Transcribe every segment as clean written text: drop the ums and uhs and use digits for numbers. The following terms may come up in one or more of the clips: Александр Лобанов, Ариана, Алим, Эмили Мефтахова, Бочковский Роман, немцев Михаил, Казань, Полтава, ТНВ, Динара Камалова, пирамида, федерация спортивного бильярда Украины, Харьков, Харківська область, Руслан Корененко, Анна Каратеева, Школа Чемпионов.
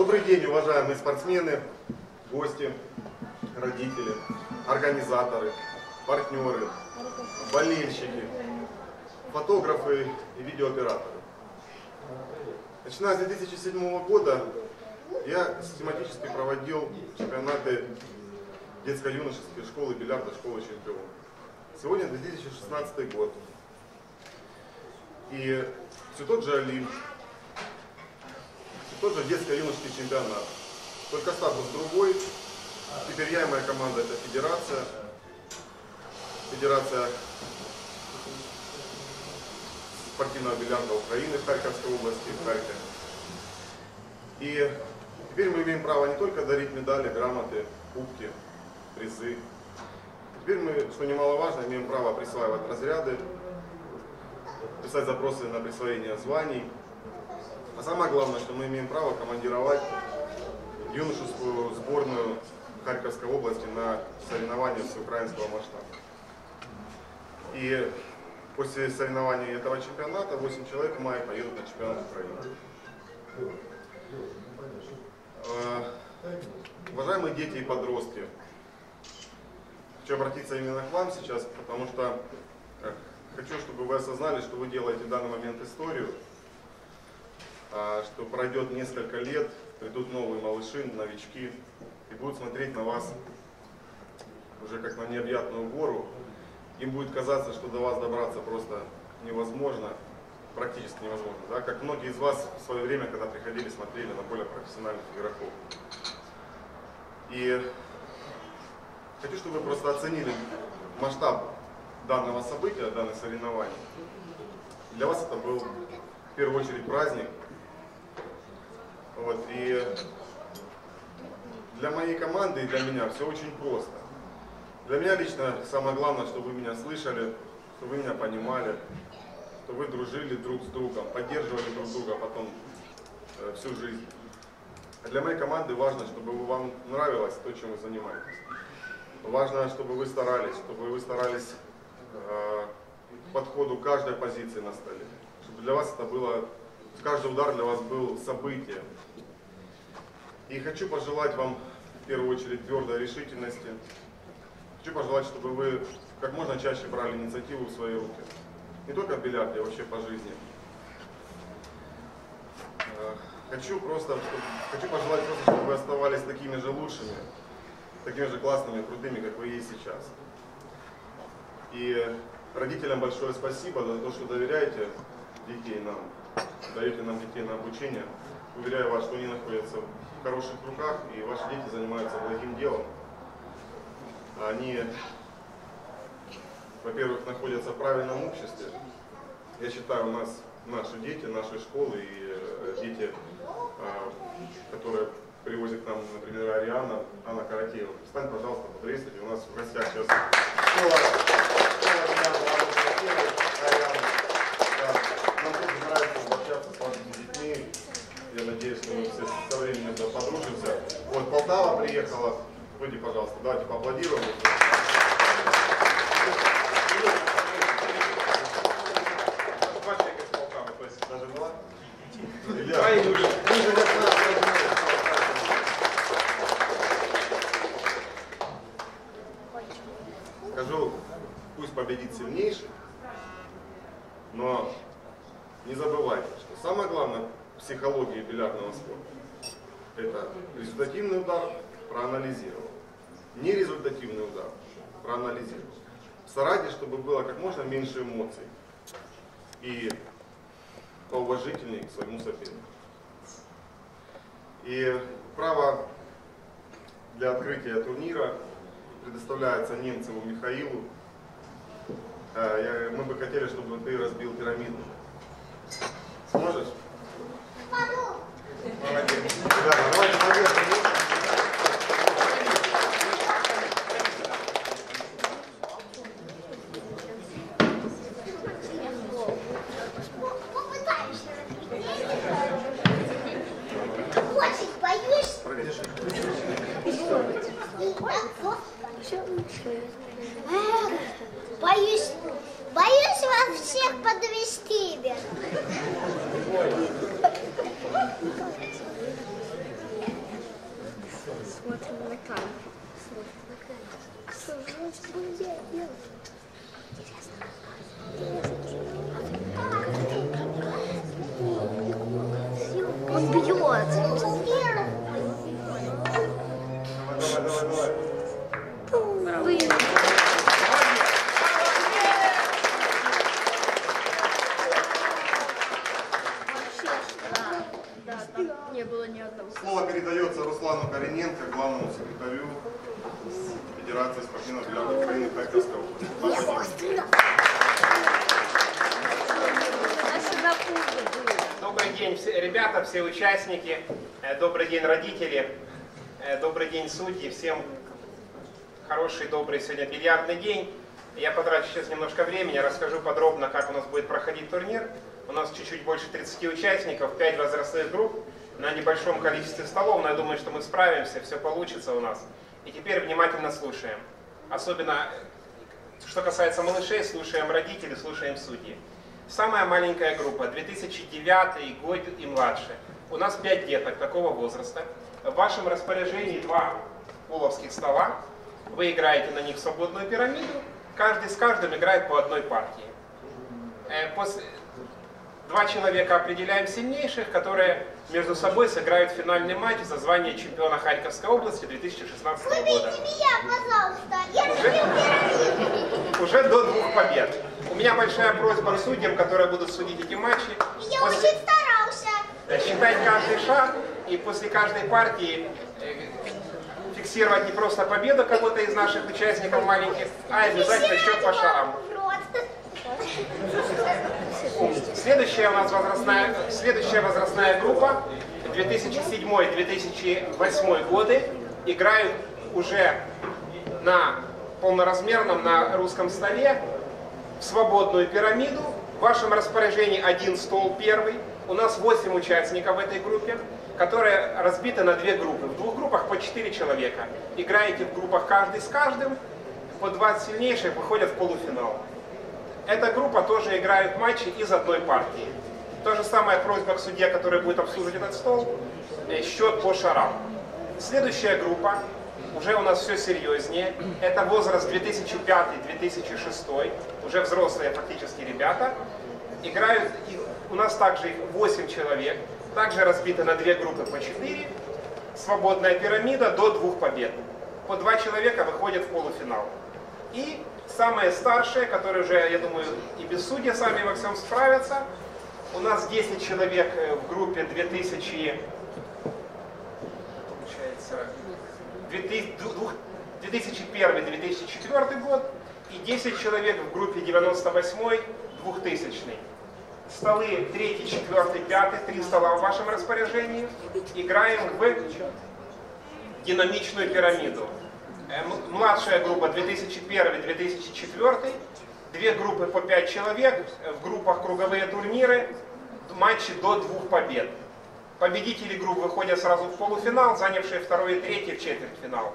Добрый день, уважаемые спортсмены, гости, родители, организаторы, партнеры, болельщики, фотографы и видеооператоры. Начиная с 2007 года я систематически проводил чемпионаты детско-юношеской школы бильярда, школы чемпиона. Сегодня 2016 год. И все тот же Алим, все тот же детско-юношеский чемпионат. Только статус другой. Теперь я и моя команда — это федерация. Федерация спортивного бильярда Украины в Харьковской области, в Харькове. И теперь мы имеем право не только дарить медали, грамоты, кубки, призы. Теперь мы, что немаловажно, имеем право присваивать разряды, писать запросы на присвоение званий. А самое главное, что мы имеем право командировать юношескую сборную Харьковской области на соревнования всеукраинского масштаба. И после соревнований этого чемпионата 8 человек в мае поедут на чемпионат Украины. Уважаемые дети и подростки, хочу обратиться именно к вам сейчас, потому что хочу, чтобы вы осознали, что вы делаете в данный момент историю, что пройдет несколько лет, придут новые малыши, новички и будут смотреть на вас уже как на необъятную гору. Им будет казаться, что до вас добраться просто невозможно, практически невозможно, да? Как многие из вас в свое время, когда приходили, смотрели на более профессиональных игроков. И хочу, чтобы вы просто оценили масштаб данного события, данных соревнований. Для вас это был в первую очередь праздник. Вот. И для моей команды и для меня все очень просто. Для меня лично самое главное, чтобы вы меня слышали, чтобы вы меня понимали, что вы дружили друг с другом, поддерживали друг друга потом всю жизнь. А для моей команды важно, чтобы вам нравилось то, чем вы занимаетесь. Важно, чтобы вы старались к подходу каждой позиции на столе. Чтобы для вас это было, каждый удар для вас был событием. И хочу пожелать вам в первую очередь твердой решительности. Хочу пожелать, чтобы вы как можно чаще брали инициативу в свои руки. Не только в бильярде, а вообще по жизни. Хочу пожелать просто, чтобы вы оставались такими же лучшими, такими же классными, крутыми, как вы есть сейчас. И родителям большое спасибо за то, что доверяете детей нам, даете нам детей на обучение. Уверяю вас, что они находятся в хороших руках, и ваши дети занимаются благим делом. Они, во-первых, находятся в правильном обществе. Я считаю, у нас наши дети, наши школы и дети, которые привозят к нам, например, Ариана, Анна Каратеева. Встань, пожалуйста, поприветствуйте. У нас в гостях сейчас школа. Нам тоже нравится общаться с вашими детьми. Я надеюсь, что мы все со временем подружимся. Вот Полтава приехала. Выйди, пожалуйста, давайте поаплодируем. Даже два. Скажу, пусть победит сильнейший, но не забывайте, что самое главное в психологии бильярдного спорта — это результативный удар проанализировал. Нерезультативный удар проанализировать. Старайтесь, чтобы было как можно меньше эмоций и поуважительнее к своему сопернику. И право для открытия турнира предоставляется Немцеву Михаилу. Мы бы хотели, чтобы ты разбил пирамиду. Сможешь? Молодец. Да, давай, молодец. Боюсь вас всех подвести. Да, там не было ни одного. Слово передается Руслану Корененко, главному секретарю Федерации спортивного бильярда Украины Харьковской области. Добрый день, ребята, все участники. Добрый день, родители. Добрый день, судьи. Всем хороший, добрый сегодня бильярдный день. Я потрачу сейчас немножко времени, расскажу подробно, как у нас будет проходить турнир. У нас чуть-чуть больше 30 участников, 5 возрастных групп на небольшом количестве столов, но я думаю, что мы справимся, все получится у нас. И теперь внимательно слушаем. Особенно, что касается малышей, слушаем родителей, слушаем судьи. Самая маленькая группа, 2009 год и младше. У нас 5 деток такого возраста. В вашем распоряжении 2 пуловских стола. Вы играете на них свободную пирамиду. Каждый с каждым играет по одной партии. После 2 человека определяем сильнейших, которые между собой сыграют финальный матч за звание чемпиона Харьковской области 2016 года. Выберите меня, пожалуйста, я уже, до 2 побед. У меня большая просьба к судьям, которые будут судить эти матчи. Я очень старался. Считать каждый шаг и после каждой партии фиксировать не просто победу кого-то из наших участников маленьких, а обязательно счет по шарам. Следующая у нас возрастная, группа 2007-2008 годы играют уже на полноразмерном, на русском столе в свободную пирамиду. В вашем распоряжении 1 стол первый. У нас 8 участников в этой группе, которые разбиты на 2 группы. В 2 группах по 4 человека. Играете в группах каждый с каждым, по 2 сильнейших выходят в полуфинал. Эта группа тоже играет матчи из одной партии. То же самое просьба к судье, который будет обслуживать этот стол, счет по шарам. Следующая группа, уже у нас все серьезнее, это возраст 2005-2006, уже взрослые фактически ребята. Играют, у нас также их 8 человек, также разбиты на 2 группы по 4, свободная пирамида до 2 побед. По 2 человека выходят в полуфинал. И самые старшие, которые уже, я думаю, и без судья сами во всем справятся. У нас 10 человек в группе 2001-2004 год и 10 человек в группе 98-2000. Столы 3, 4, 5, 3 стола в вашем распоряжении. Играем в динамичную пирамиду. Младшая группа 2001-2004, 2 группы по 5 человек, в группах круговые турниры, матчи до 2 побед. Победители групп выходят сразу в полуфинал, занявшие 2-е и 3-е в четвертьфинал.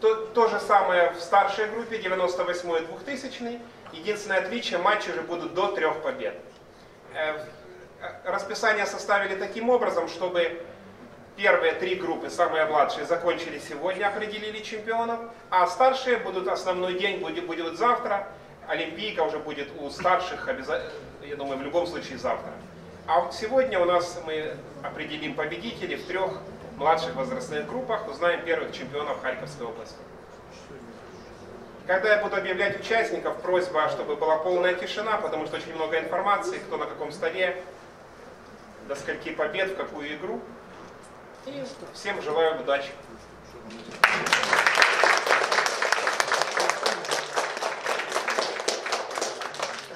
То же самое в старшей группе 98-2000, единственное отличие, матчи уже будут до 3 побед. Расписание составили таким образом, чтобы первые 3 группы, самые младшие, закончили сегодня, определили чемпионов, а старшие будут, основной день будет завтра, олимпийка уже будет у старших, я думаю, в любом случае завтра. А вот сегодня у нас мы определим победителей в 3 младших возрастных группах, узнаем первых чемпионов Харьковской области. Когда я буду объявлять участников, просьба, чтобы была полная тишина, потому что очень много информации, кто на каком столе, до скольки побед, в какую игру. И всем желаю удачи.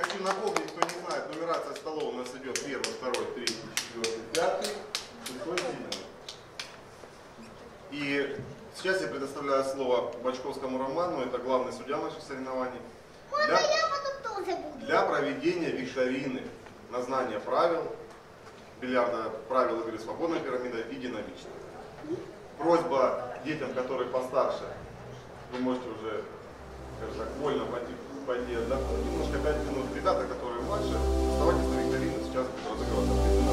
Хочу напомнить, кто не знает, нумерация столов у нас идет 1, 2, 3, 4, 5. И сейчас я предоставляю слово Бочковскому Роману, это главный судья наших соревнований, для проведения викторины на знание правил бильярда, правила игры свободная пирамида и динамичная. Просьба детям, которые постарше, вы можете уже, скажем так, вольно пойти отдохнуть. Немножко 5 минут. Ребята, которые младше, вставайте на викторину, сейчас разыгрываться.